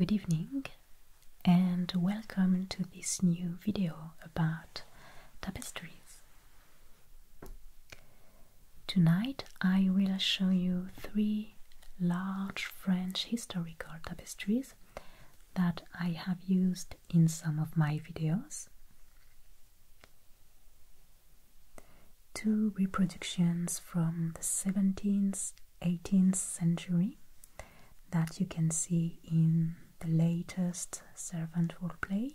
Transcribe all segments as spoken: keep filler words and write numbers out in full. Good evening and welcome to this new video about tapestries. Tonight I will show you three large French historical tapestries that I have used in some of my videos. Two reproductions from the seventeenth eighteenth century that you can see in the latest Servant Hall play,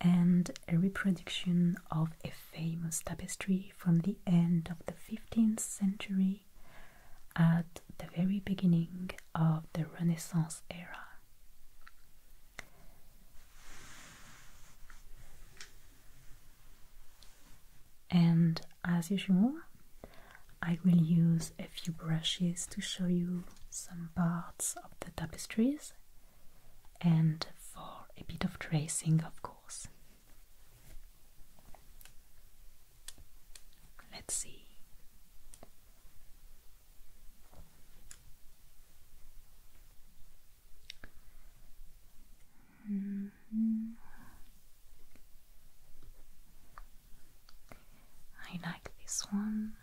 and a reproduction of a famous tapestry from the end of the fifteenth century at the very beginning of the Renaissance era. And as usual, I will use a few brushes to show you some parts of the tapestries, and for a bit of tracing, of course. Let's see. Mm-hmm. I like this one.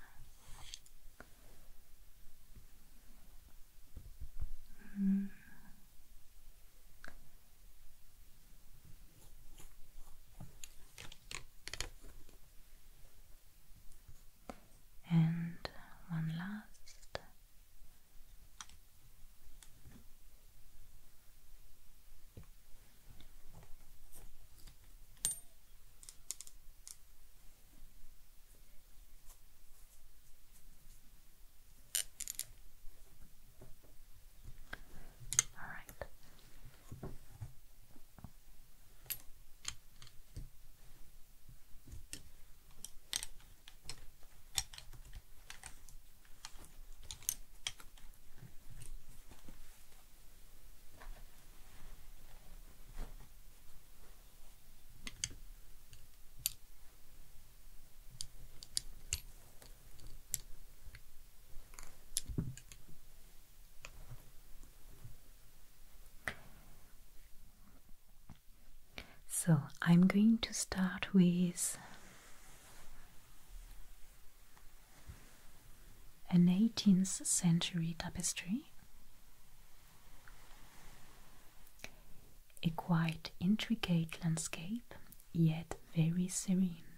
So I'm going to start with an eighteenth century tapestry, a quite intricate landscape, yet very serene.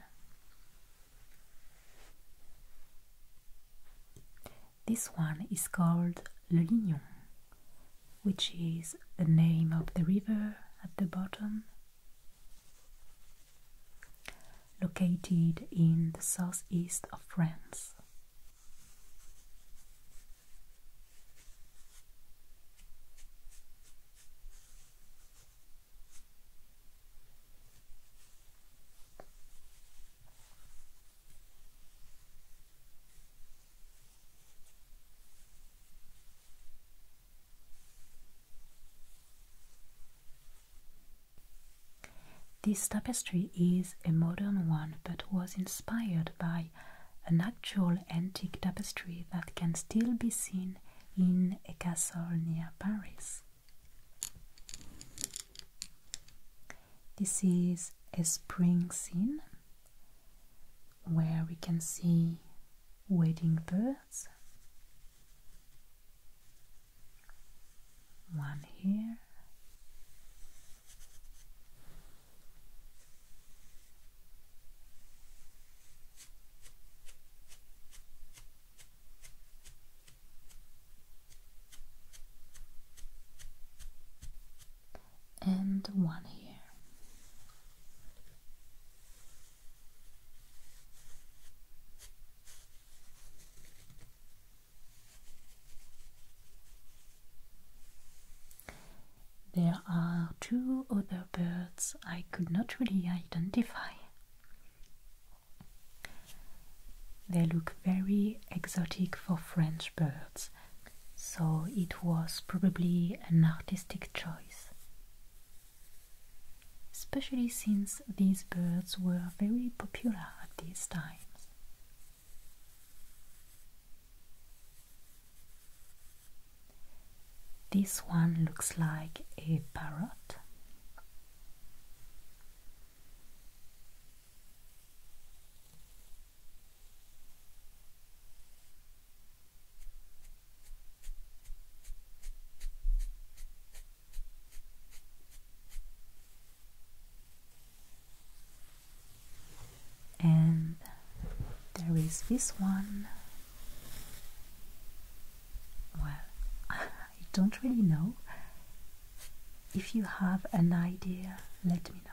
This one is called Le Lignon, which is the name of the river at the bottom, located in the southeast of France. This tapestry is a modern one, but was inspired by an actual antique tapestry that can still be seen in a castle near Paris. This is a spring scene where we can see wading birds. One here. And one here. There are two other birds I could not really identify. They look very exotic for French birds, so it was probably an artistic choice, especially since these birds were very popular at these times. This one looks like a parrot. And there is this one. Don't really know. If you have an idea, let me know.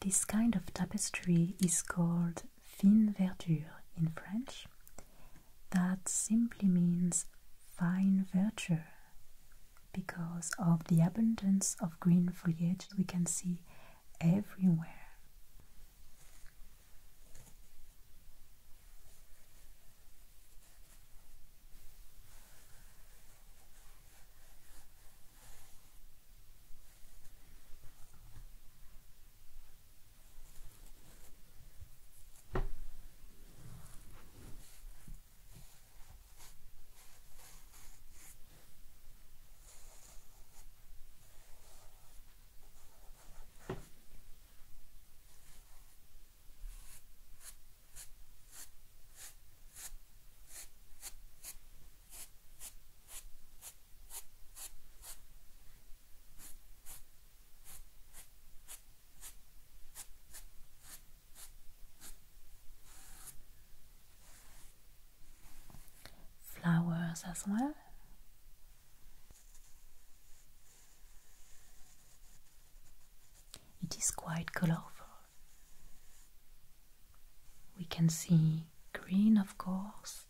This kind of tapestry is called fin verdure in French. That simply means fine verdure, because of the abundance of green foliage we can see everywhere. As well. It is quite colorful. We can see green, of course,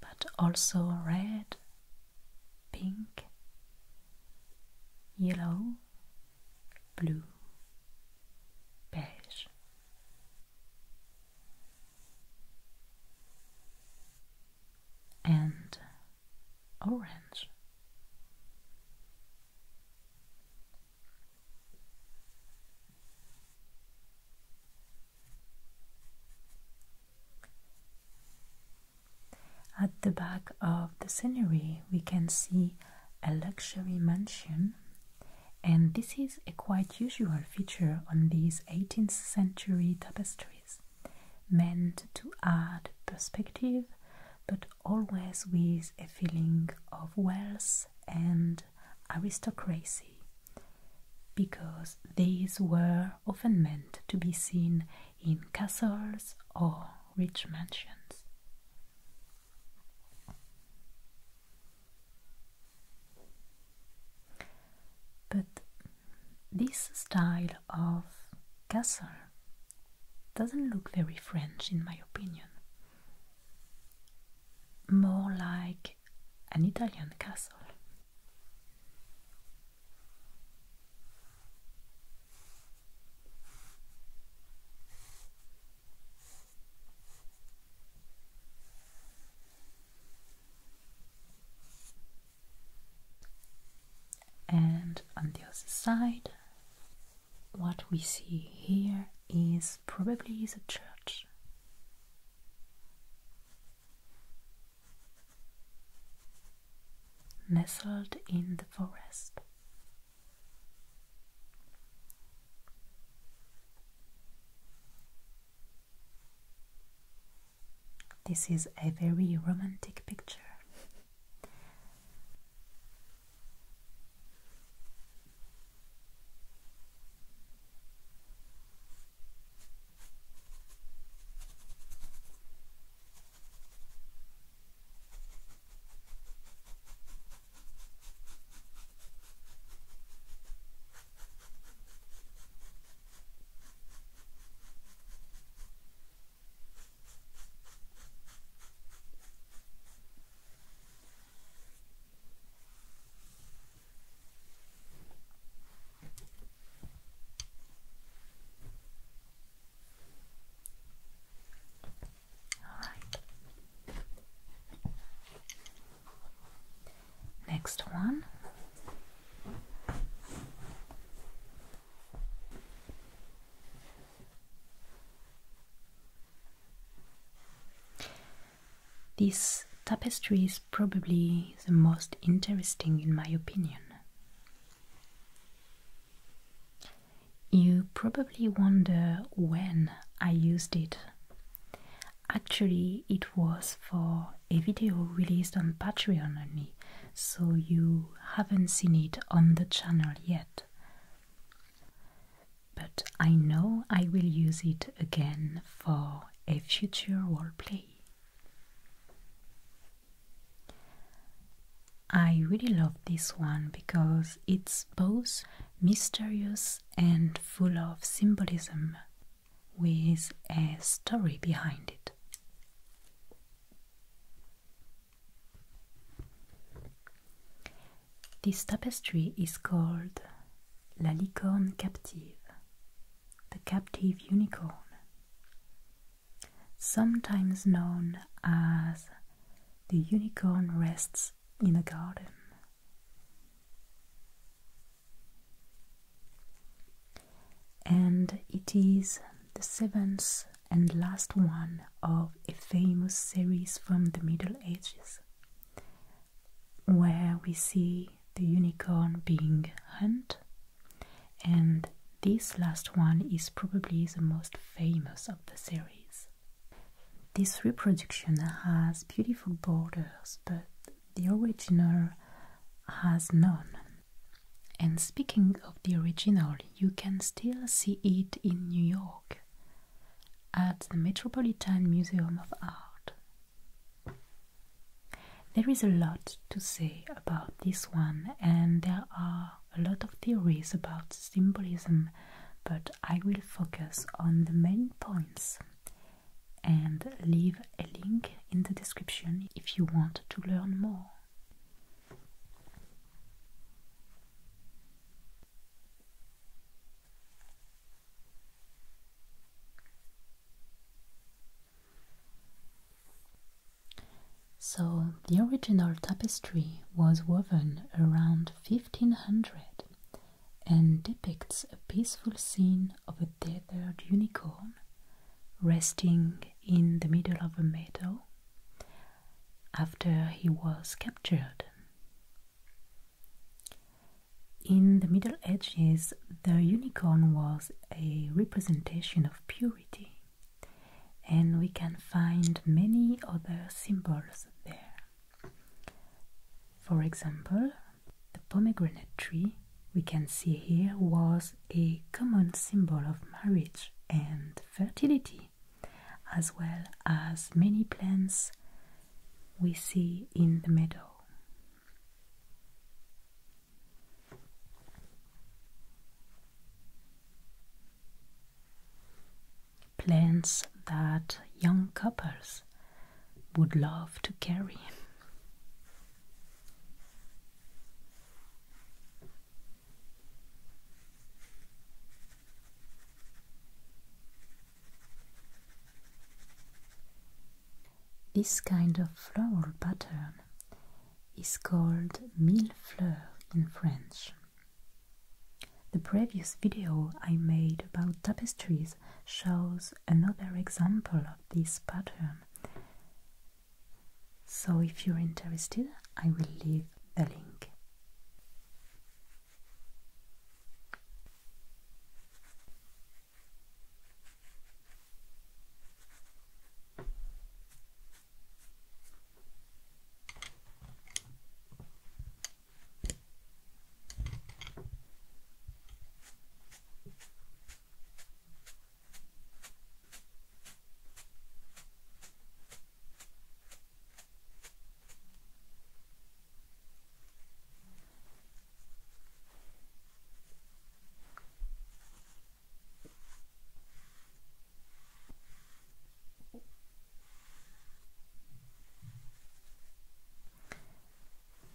but also red, pink, yellow, blue, beige. And orange. At the back of the scenery we can see a luxury mansion, and this is a quite usual feature on these eighteenth century tapestries, meant to add perspective but always with a feeling of wealth and aristocracy, because these were often meant to be seen in castles or rich mansions. But this style of castle doesn't look very French, in my opinion. More like an Italian castle. And on the other side, what we see here is probably the church. Nestled in the forest. This is a very romantic picture. next one. This tapestry is probably the most interesting in my opinion. You probably wonder when I used it. Actually, it was for a video released on Patreon only, so you haven't seen it on the channel yet. But I know I will use it again for a future roleplay. I really love this one because it's both mysterious and full of symbolism, with a story behind it. This tapestry is called La Licorne Captive, the captive unicorn, sometimes known as The Unicorn Rests in a Garden. And it is the seventh and last one of a famous series from the Middle Ages, where we see the unicorn being hunted, and this last one is probably the most famous of the series. This reproduction has beautiful borders, but the original has none. And speaking of the original, you can still see it in New York, at the Metropolitan Museum of Art. There is a lot to say about this one, and there are a lot of theories about symbolism, but I will focus on the main points and leave a link in the description if you want to learn more. So, the original tapestry was woven around fifteen hundred and depicts a peaceful scene of a tethered unicorn resting in the middle of a meadow after he was captured. In the Middle Ages, the unicorn was a representation of purity, and we can find many other symbols there. For example, the pomegranate tree we can see here was a common symbol of marriage and fertility, as well as many plants we see in the meadow. Plants that young couples would love to carry. This kind of floral pattern is called mille fleurs in French. The previous video I made about tapestries shows another example of this pattern, so if you're interested, I will leave the link.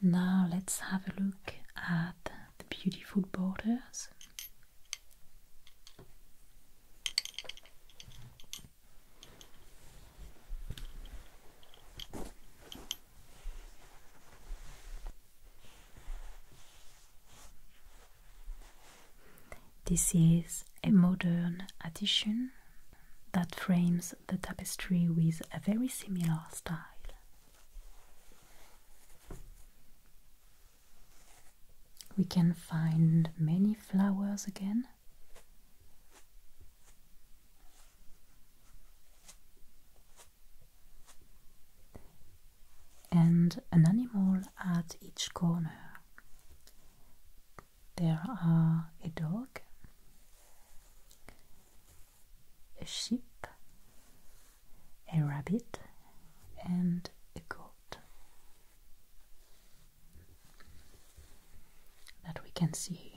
Now let's have a look at the beautiful borders. This is a modern addition that frames the tapestry with a very similar style. We can find many flowers again. And an animal at each corner. There are a dog, a sheep, a rabbit, and a goat that we can see here.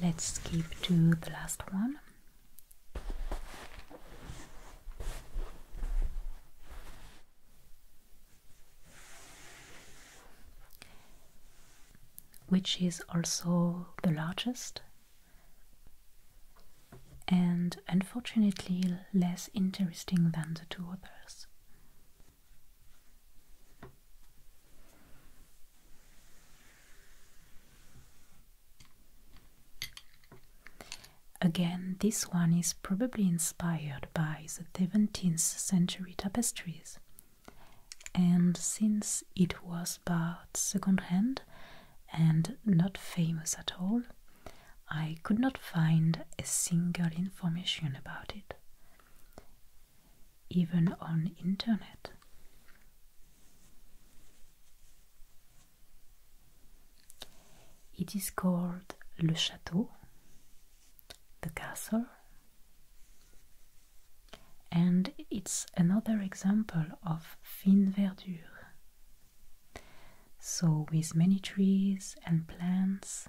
Let's skip to the last one. Which is also the largest and unfortunately less interesting than the two others. Again, this one is probably inspired by the seventeenth century tapestries, and since it was bought second-hand and not famous at all, I could not find a single information about it, even on internet. It is called Le Château, the castle, and it's another example of fin verdure, so with many trees and plants.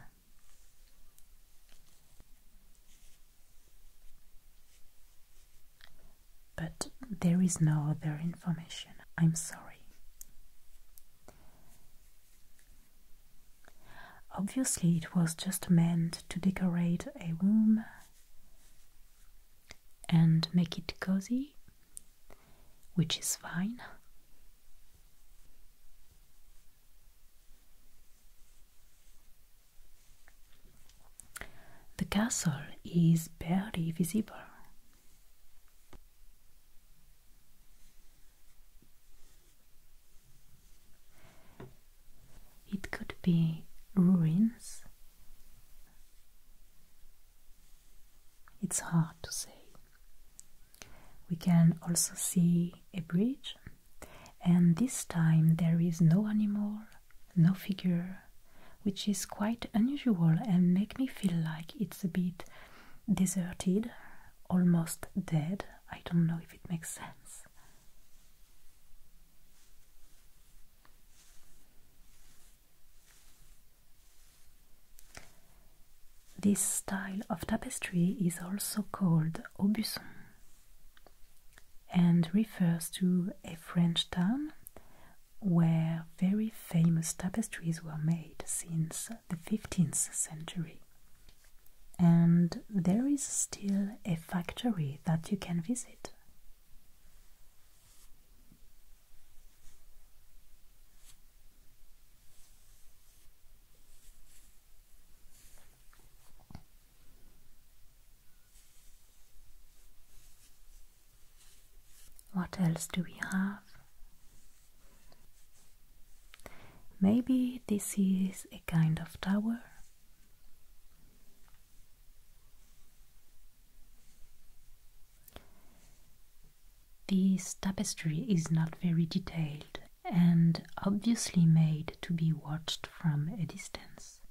But there is no other information, I'm sorry. Obviously it was just meant to decorate a room and make it cozy, which is fine. The castle is barely visible. It could be ruins. It's hard to say. We can also see a bridge, and this time there is no animal, no figure, which is quite unusual and make me feel like it's a bit deserted, almost dead. I don't know if it makes sense. This style of tapestry is also called Aubusson and refers to a French town where very famous tapestries were made since the fifteenth century. And there is still a factory that you can visit. What else do we have? Maybe this is a kind of tower. This tapestry is not very detailed and obviously made to be watched from a distance.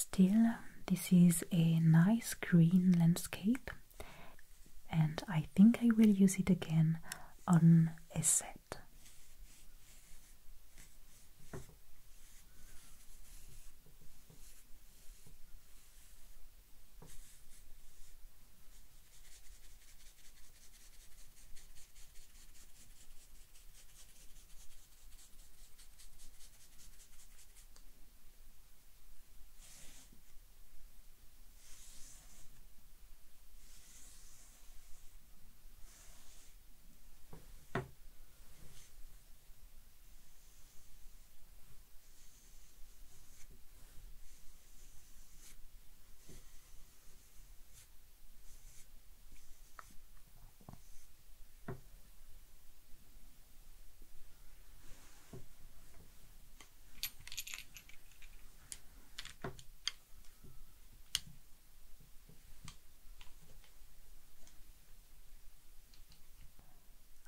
Still, this is a nice green landscape, and I think I will use it again on a set.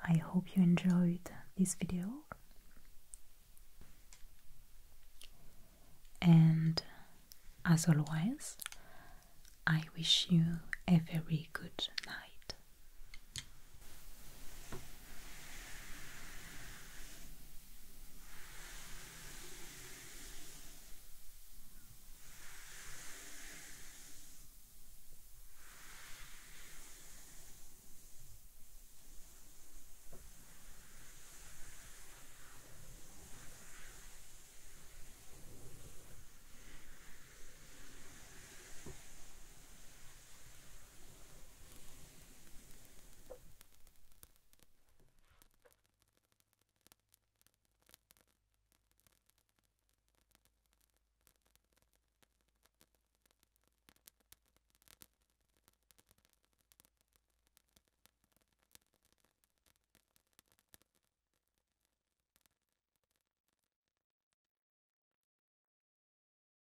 I hope you enjoyed this video, and as always, I wish you a very good night.